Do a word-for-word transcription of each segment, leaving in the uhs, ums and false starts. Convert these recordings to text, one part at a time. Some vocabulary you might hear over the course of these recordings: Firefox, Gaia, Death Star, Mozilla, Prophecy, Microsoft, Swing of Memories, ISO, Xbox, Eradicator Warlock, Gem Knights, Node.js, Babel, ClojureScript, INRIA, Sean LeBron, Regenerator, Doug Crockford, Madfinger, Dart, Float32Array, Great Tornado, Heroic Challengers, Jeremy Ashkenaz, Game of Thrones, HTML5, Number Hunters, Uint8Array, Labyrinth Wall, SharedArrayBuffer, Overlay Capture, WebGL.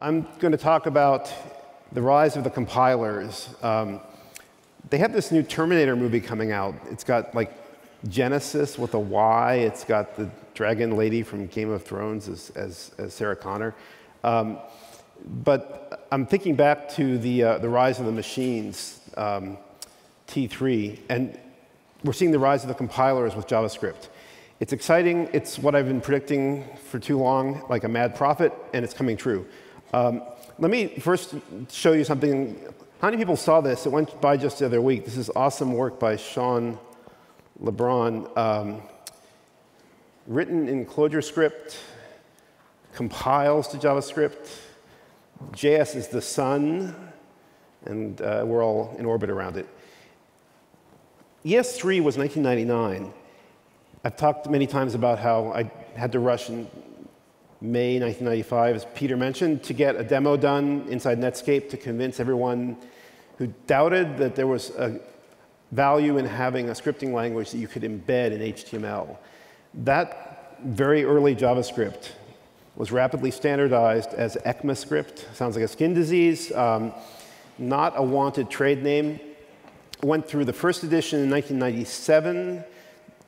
I'm going to talk about the rise of the compilers. Um, they have this new Terminator movie coming out. It's got like Genesis with a Y. It's got the dragon lady from Game of Thrones as, as, as Sarah Connor. Um, but I'm thinking back to the, uh, the rise of the machines, um, T three, and we're seeing the rise of the compilers with JavaScript. It's exciting. It's what I've been predicting for too long, like a mad prophet, and it's coming true. Um, let me first show you something. How many people saw this? It went by just the other week. This is awesome work by Sean LeBron, um, written in ClojureScript, compiles to JavaScript. J S is the sun, and uh, we're all in orbit around it. E S three was nineteen ninety-nine. I've talked many times about how I had to rush in May nineteen ninety-five, as Peter mentioned, to get a demo done inside Netscape to convince everyone who doubted that there was a value in having a scripting language that you could embed in H T M L. That very early JavaScript was rapidly standardized as ECMAScript. Sounds like a skin disease, um, not a wanted trade name. Went through the first edition in nineteen ninety-seven.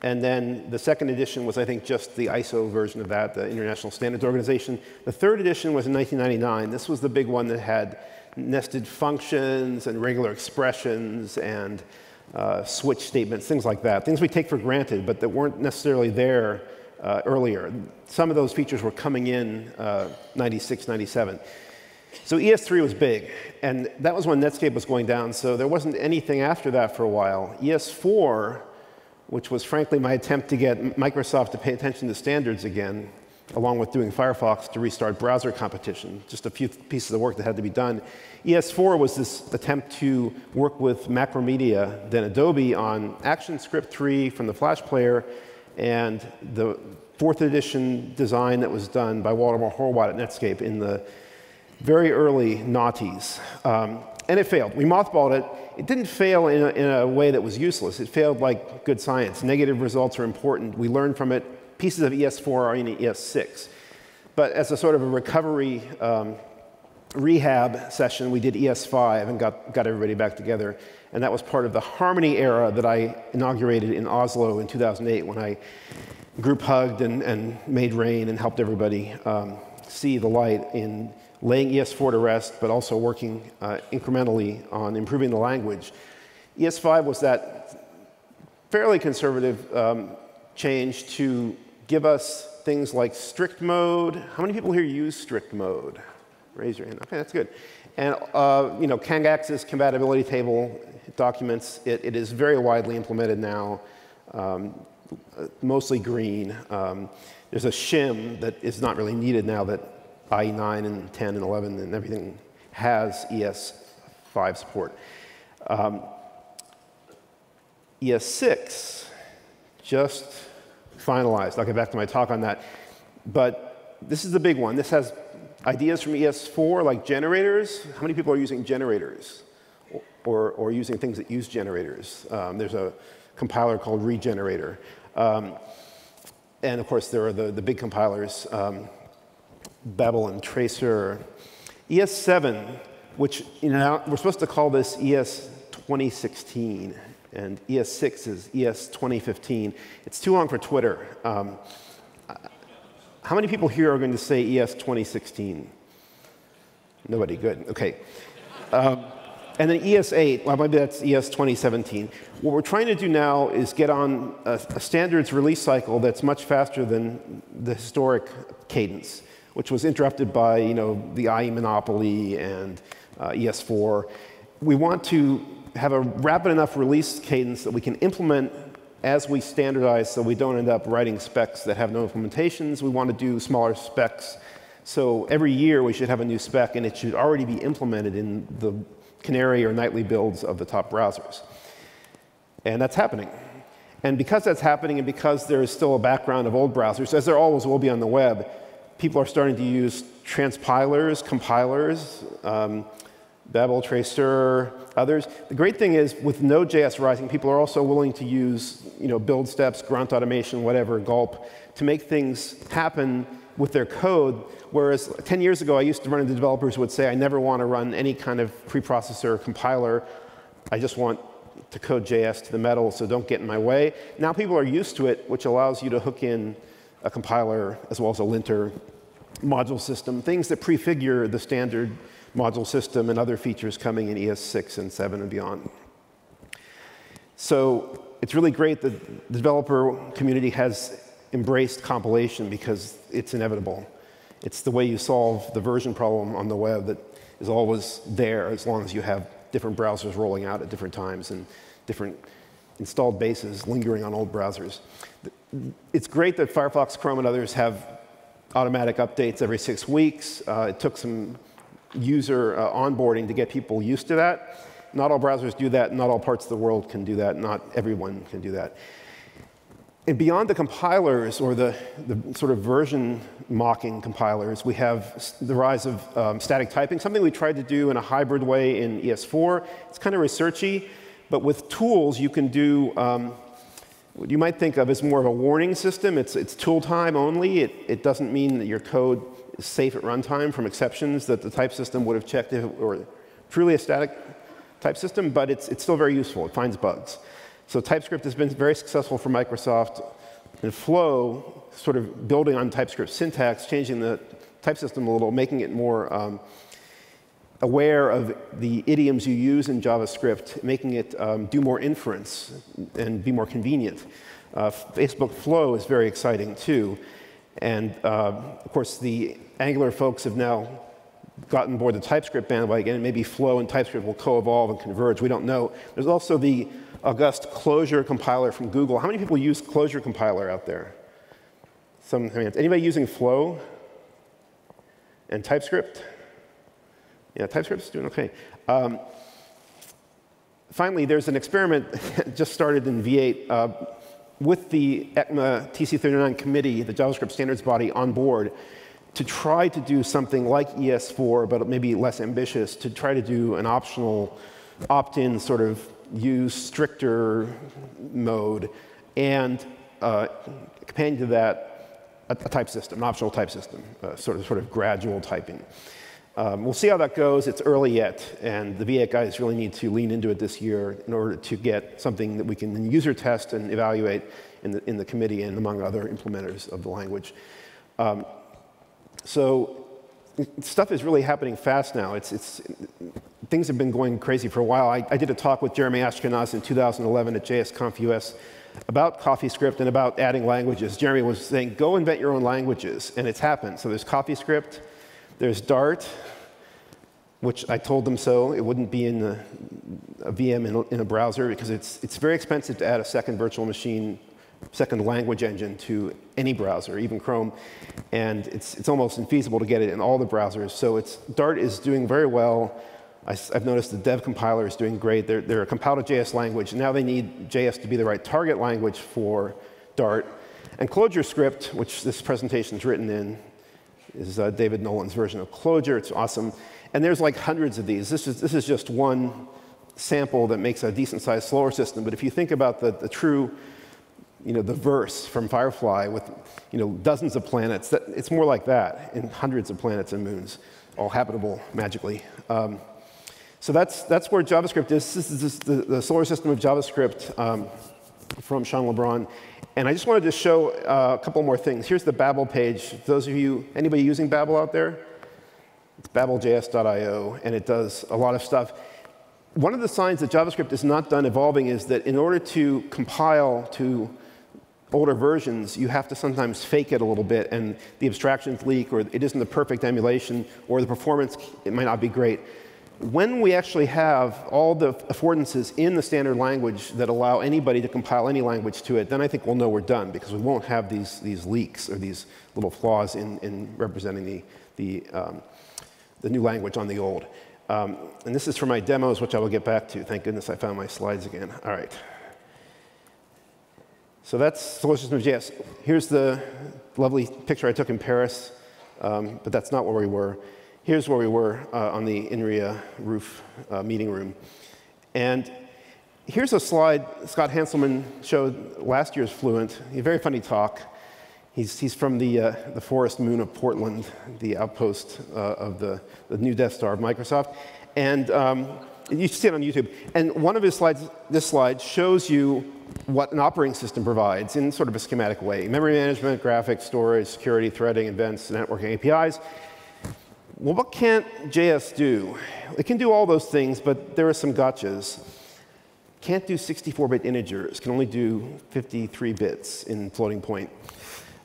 And then the second edition was, I think, just the I S O version of that, the International Standards Organization. The third edition was in nineteen ninety-nine. This was the big one that had nested functions and regular expressions and uh, switch statements, things like that, things we take for granted, but that weren't necessarily there uh, earlier. Some of those features were coming in uh, ninety-six, ninety-seven. So E S three was big, and that was when Netscape was going down, so there wasn't anything after that for a while. E S four, which was frankly my attempt to get Microsoft to pay attention to standards again, along with doing Firefox to restart browser competition, just a few pieces of work that had to be done. E S four was this attempt to work with Macromedia, then Adobe, on ActionScript three from the Flash Player, and the fourth edition design that was done by Walter Horwath at Netscape in the very early noughties. Um, And it failed. We mothballed it. It didn't fail in a, in a way that was useless. It failed like good science. Negative results are important. We learn from it. Pieces of E S four are in E S six. But as a sort of a recovery um, rehab session, we did E S five and got, got everybody back together. And that was part of the Harmony era that I inaugurated in Oslo in two thousand eight when I group hugged and, and made rain and helped everybody um, see the light in laying E S four to rest, but also working uh, incrementally on improving the language. E S five was that fairly conservative um, change to give us things like strict mode. How many people here use strict mode? Raise your hand. OK, that's good. And uh, you know, Kang axis compatibility table documents. It, it is very widely implemented now, um, mostly green. Um, there's a shim that is not really needed now that I E nine and ten and eleven and everything has E S five support. Um, E S six just finalized. I'll get back to my talk on that. But this is the big one. This has ideas from E S four, like generators. How many people are using generators or, or using things that use generators? Um, there's a compiler called ReGenerator. Um, and of course, there are the, the big compilers. Um, Babel and Tracer. E S seven, which you know, we're supposed to call this E S twenty sixteen, and E S six is E S twenty fifteen. It's too long for Twitter. Um, how many people here are going to say E S twenty sixteen? Nobody. Good. OK. Um, and then E S eight, well, maybe that's E S twenty seventeen. What we're trying to do now is get on a, a standards release cycle that's much faster than the historic cadence, which was interrupted by you know, the I E monopoly and uh, E S four. We want to have a rapid enough release cadence that we can implement as we standardize so we don't end up writing specs that have no implementations. We want to do smaller specs. So every year we should have a new spec, and it should already be implemented in the canary or nightly builds of the top browsers. And that's happening. And because that's happening, and because there is still a background of old browsers, as there always will be on the web, people are starting to use transpilers, compilers, um, Babel, Tracer, others. The great thing is, with Node.js rising, people are also willing to use you know, build steps, grunt automation, whatever, gulp, to make things happen with their code, whereas ten years ago I used to run into developers who would say, I never want to run any kind of preprocessor or compiler. I just want to code J S to the metal, so don't get in my way. Now people are used to it, which allows you to hook in a compiler as well as a linter module system, things that prefigure the standard module system and other features coming in E S six and seven and beyond. So it's really great that the developer community has embraced compilation because it's inevitable. It's the way you solve the version problem on the web that is always there as long as you have different browsers rolling out at different times and different installed bases lingering on old browsers. It's great that Firefox, Chrome, and others have automatic updates every six weeks. Uh, it took some user uh, onboarding to get people used to that. Not all browsers do that. Not all parts of the world can do that. Not everyone can do that. And beyond the compilers or the, the sort of version mocking compilers, we have the rise of um, static typing, something we tried to do in a hybrid way in E S four. It's kind of researchy, but with tools you can do um, what you might think of as more of a warning system. It's, it's tool time only. It, it doesn't mean that your code is safe at runtime from exceptions that the type system would have checked if it were truly a static type system, but it's, it's still very useful. It finds bugs. So TypeScript has been very successful for Microsoft, and Flow, sort of building on TypeScript syntax, changing the type system a little, making it more um, aware of the idioms you use in JavaScript, making it um, do more inference and be more convenient. Uh, Facebook Flow is very exciting too, and uh, of course the Angular folks have now gotten board the TypeScript bandwagon, and maybe Flow and TypeScript will co-evolve and converge. We don't know. There's also the august Closure compiler from Google. How many people use Closure compiler out there? Some hands. Anybody using Flow and TypeScript? Yeah, TypeScript's doing OK. Um, finally, there's an experiment that just started in V eight uh, with the ECMA T C thirty-nine committee, the JavaScript standards body, on board to try to do something like E S four, but maybe less ambitious, to try to do an optional opt-in sort of use stricter mode, and uh, companion to that, a type system, an optional type system, uh, sort of sort of gradual typing. Um, we'll see how that goes. It's early yet, and the V eight guys really need to lean into it this year in order to get something that we can user test and evaluate in the in the committee and among other implementers of the language. Um, so stuff is really happening fast now. It's it's. Things have been going crazy for a while. I, I did a talk with Jeremy Ashkenaz in two thousand eleven at JSConf U S about CoffeeScript and about adding languages. Jeremy was saying, go invent your own languages, and it's happened. So there's CoffeeScript, there's Dart, which I told them so. It wouldn't be in a, a V M in a, in a browser because it's, it's very expensive to add a second virtual machine, second language engine to any browser, even Chrome, and it's, it's almost infeasible to get it in all the browsers. So it's, Dart is doing very well. I've noticed the dev compiler is doing great. They're, they're a compiled J S language. Now they need J S to be the right target language for Dart. And ClojureScript, which this presentation is written in, is uh, David Nolan's version of Closure. It's awesome. And there's like hundreds of these. This is, this is just one sample that makes a decent-sized slower system. But if you think about the, the true, you know, the verse from Firefly with, you know, dozens of planets, that, it's more like that, in hundreds of planets and moons, all habitable magically. Um, So that's, that's where JavaScript is. This is the, the solar system of JavaScript um, from Sean LeBron. And I just wanted to show uh, a couple more things. Here's the Babel page. Those of you, anybody using Babel out there? It's babel J S dot i o, and it does a lot of stuff. One of the signs that JavaScript is not done evolving is that in order to compile to older versions, you have to sometimes fake it a little bit, and the abstractions leak, or it isn't the perfect emulation, or the performance, it might not be great. When we actually have all the affordances in the standard language that allow anybody to compile any language to it, then I think we'll know we're done because we won't have these, these leaks or these little flaws in, in representing the, the, um, the new language on the old. Um, and this is for my demos, which I will get back to. Thank goodness I found my slides again. All right. So that's solar system of J S. Here's the lovely picture I took in Paris, um, but that's not where we were. Here's where we were uh, on the INRIA roof uh, meeting room. And here's a slide Scott Hanselman showed last year's Fluent, a very funny talk. He's, he's from the, uh, the forest moon of Portland, the outpost uh, of the, the new Death Star of Microsoft. And um, you should see it on YouTube. And one of his slides, this slide, shows you what an operating system provides in sort of a schematic way. Memory management, graphics, storage, security, threading, events, networking, A P Is. Well, what can't J S do? It can do all those things, but there are some gotchas. Can't do sixty-four bit integers. Can only do fifty-three bits in floating point.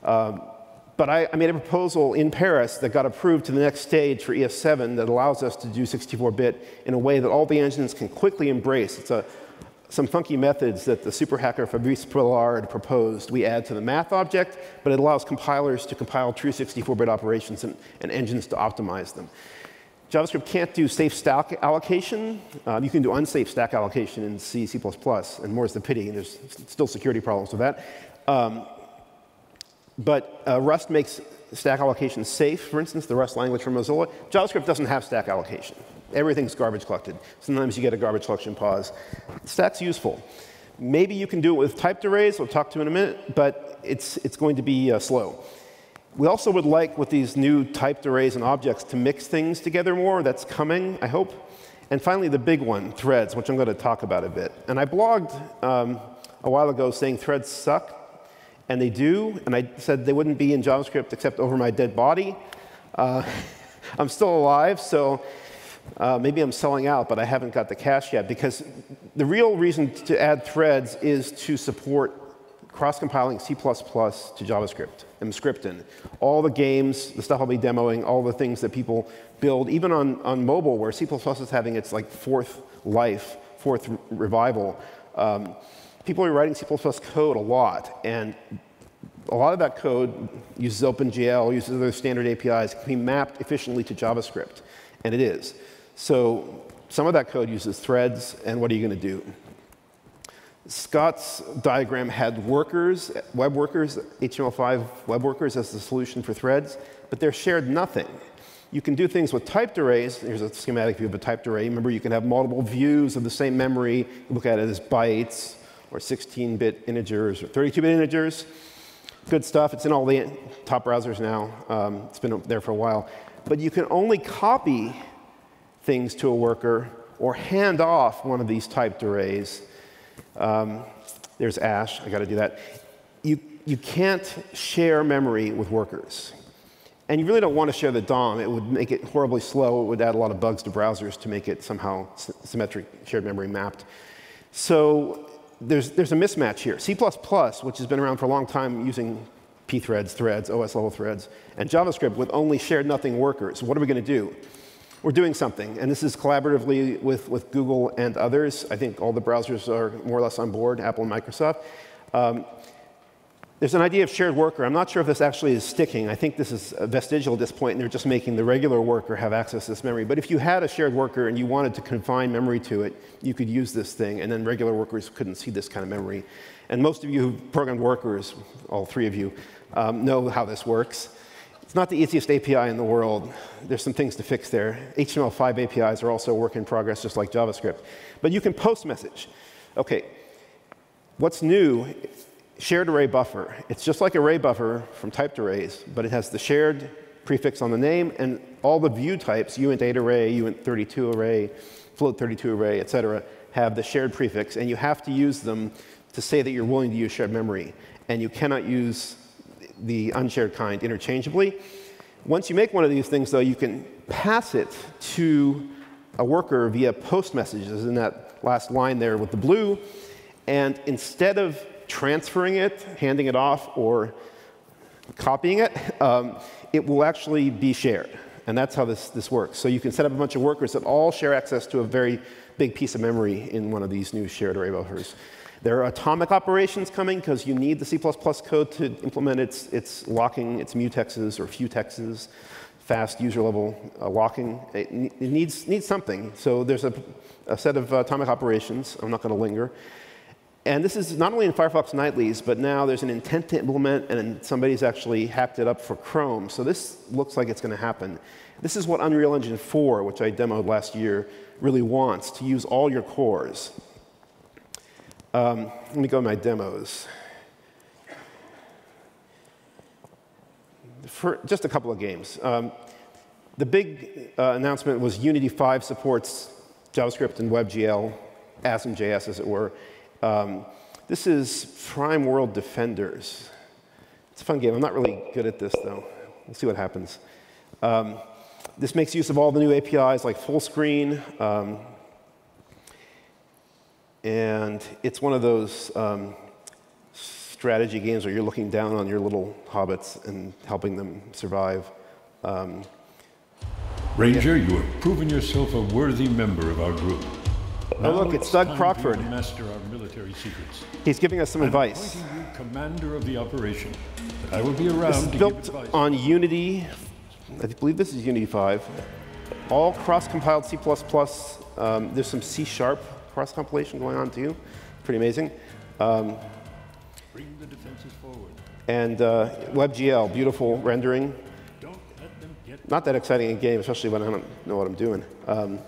Um, but I, I made a proposal in Paris that got approved to the next stage for E S seven that allows us to do sixty-four bit in a way that all the engines can quickly embrace. It's a, some funky methods that the super hacker Fabrice Pollard proposed. We add to the math object, but it allows compilers to compile true sixty-four bit operations and, and engines to optimize them. JavaScript can't do safe stack allocation. Uh, you can do unsafe stack allocation in C, C plus plus, and more is the pity. And there's still security problems with that. Um, But uh, Rust makes stack allocation safe, for instance, the Rust language from Mozilla. JavaScript doesn't have stack allocation. Everything's garbage collected. Sometimes you get a garbage collection pause. Stack's useful. Maybe you can do it with typed arrays. We'll talk to in a minute. But it's, it's going to be uh, slow. We also would like, with these new typed arrays and objects, to mix things together more. That's coming, I hope. And finally, the big one, threads, which I'm going to talk about a bit. And I blogged um, a while ago saying threads suck. And they do. And I said they wouldn't be in JavaScript except over my dead body. Uh, I'm still alive, so uh, maybe I'm selling out, but I haven't got the cash yet. Because the real reason to add threads is to support cross-compiling C plus plus to JavaScript and Scriptin. All the games, the stuff I'll be demoing, all the things that people build, even on, on mobile, where C plus plus is having its like fourth life, fourth revival. Um, People are writing C plus plus code a lot, and a lot of that code uses OpenGL, uses other standard A P Is, can be mapped efficiently to JavaScript, and it is. So some of that code uses threads, and what are you going to do? Scott's diagram had workers, web workers, H T M L five web workers as the solution for threads, but they're shared nothing. You can do things with typed arrays. Here's a schematic view of a typed array. Remember, you can have multiple views of the same memory. You look at it as bytes, or sixteen bit integers, or thirty-two bit integers. Good stuff. It's in all the top browsers now. Um, it's been there for a while. But you can only copy things to a worker or hand off one of these typed arrays. Um, there's ash. I got to do that. You, you can't share memory with workers. And you really don't want to share the D O M. It would make it horribly slow. It would add a lot of bugs to browsers to make it somehow symmetric shared memory mapped. So There's, there's a mismatch here. C plus plus, which has been around for a long time using pthreads, threads, O S level threads, and JavaScript with only shared nothing workers. What are we going to do? We're doing something. And this is collaboratively with, with Google and others. I think all the browsers are more or less on board, Apple and Microsoft. Um, there's an idea of shared worker. I'm not sure if this actually is sticking. I think this is vestigial at this point, and they're just making the regular worker have access to this memory. But if you had a shared worker and you wanted to confine memory to it, you could use this thing, and then regular workers couldn't see this kind of memory. And most of you who've programmed workers, all three of you, um, know how this works. It's not the easiest A P I in the world. There's some things to fix there. H T M L five A P Is are also a work in progress, just like JavaScript. But you can post message. OK, what's new? Shared array buffer. It's just like array buffer from typed arrays, but it has the shared prefix on the name and all the view types, uint eight array, uint thirty-two array, float thirty-two array, et cetera, have the shared prefix. And you have to use them to say that you're willing to use shared memory. And you cannot use the unshared kind interchangeably. Once you make one of these things, though, you can pass it to a worker via post messages in that last line there with the blue. And instead of transferring it, handing it off, or copying it, um, it will actually be shared. And that's how this, this works. So you can set up a bunch of workers that all share access to a very big piece of memory in one of these new shared array buffers. There are atomic operations coming, because you need the C plus plus code to implement its, its locking, its mutexes or futexes, fast user-level uh, locking. It, it needs, needs something. So there's a, a set of atomic operations. I'm not going to linger. And this is not only in Firefox nightlies, but now there's an intent to implement, and somebody's actually hacked it up for Chrome. So this looks like it's going to happen. This is what Unreal Engine four, which I demoed last year, really wants, to use all your cores. Um, let me go to my demos. for just a couple of games. Um, the big uh, announcement was Unity five supports JavaScript and WebGL, ASM.js as it were. Um, this is Prime World Defenders. It's a fun game. I'm not really good at this, though. We'll see what happens. Um, this makes use of all the new A P Is like full screen. Um, and it's one of those um, strategy games where you're looking down on your little hobbits and helping them survive. Um, Ranger, yeah. You have proven yourself a worthy member of our group. Now, oh, look, it's Doug Crockford. Master our military secrets. He's giving us some I'm advice. You commander of the operation. I will be around. This is to built give advice. On Unity. I believe this is Unity five. All cross-compiled C plus plus. Um, there's some C sharp cross-compilation going on too. Pretty amazing. Um, Bring the defenses forward. And uh, WebGL, beautiful rendering. Don't let them get Not that exciting a game, especially when I don't know what I'm doing. Um,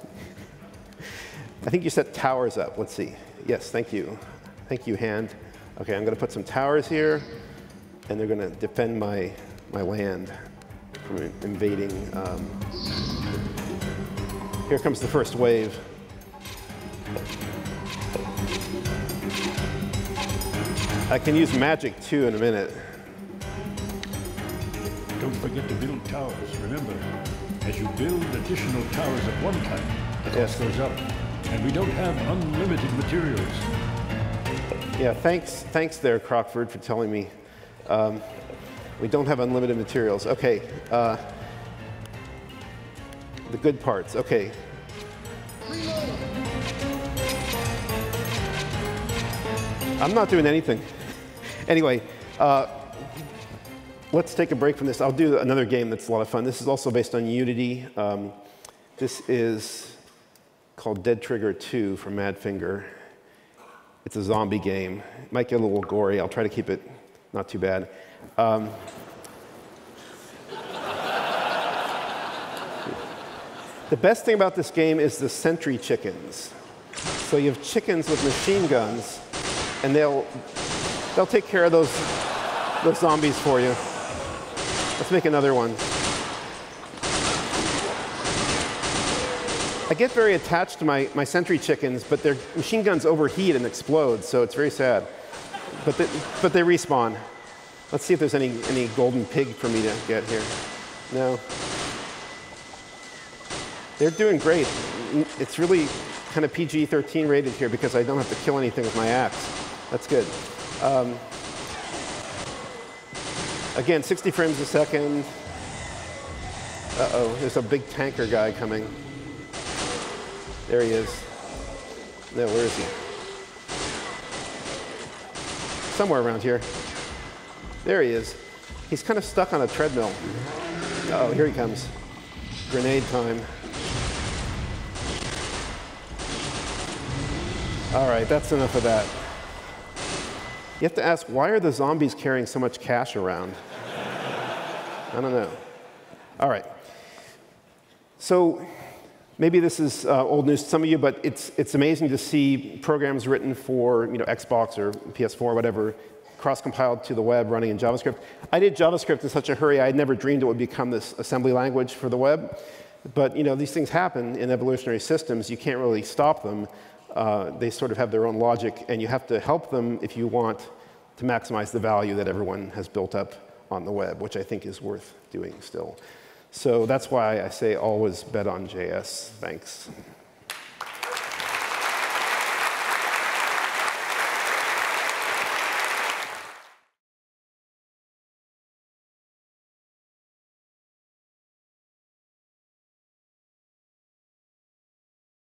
I think you set towers up. Let's see. Yes, thank you. Thank you, hand. OK, I'm going to put some towers here. And they're going to defend my, my land from invading. Um, here comes the first wave. I can use magic, too, in a minute. Don't forget to build towers. Remember, as you build additional towers at one time, the cost goes up. And we don't have unlimited materials. Yeah, thanks, thanks there, Crockford, for telling me. Um, we don't have unlimited materials. OK, uh, the good parts. OK. I'm not doing anything. Anyway, uh, let's take a break from this. I'll do another game that's a lot of fun. This is also based on Unity. Um, this is called Dead Trigger two from Madfinger. It's a zombie game. It might get a little gory. I'll try to keep it not too bad. Um, the best thing about this game is the sentry chickens. So you have chickens with machine guns, and they'll they'll take care of those those zombies for you. Let's make another one. I get very attached to my, my sentry chickens, but their machine guns overheat and explode, so it's very sad. But they, but they respawn. Let's see if there's any, any golden pig for me to get here. No. They're doing great. It's really kind of P G thirteen rated here because I don't have to kill anything with my axe. That's good. Um, again, sixty frames a second. Uh-oh, there's a big tanker guy coming. There he is. No, where is he? Somewhere around here. There he is. He's kind of stuck on a treadmill. Uh oh, here he comes. Grenade time. All right, that's enough of that. You have to ask, why are the zombies carrying so much cash around? I don't know. All right. So maybe this is uh, old news to some of you, but it's, it's amazing to see programs written for you know, Xbox or P S four or whatever, cross-compiled to the web running in JavaScript. I did JavaScript in such a hurry, I had never dreamed it would become this assembly language for the web. But you know, these things happen in evolutionary systems. You can't really stop them. Uh, they sort of have their own logic, and you have to help them if you want to maximize the value that everyone has built up on the web, which I think is worth doing still. So that's why I say always bet on J S. Thanks.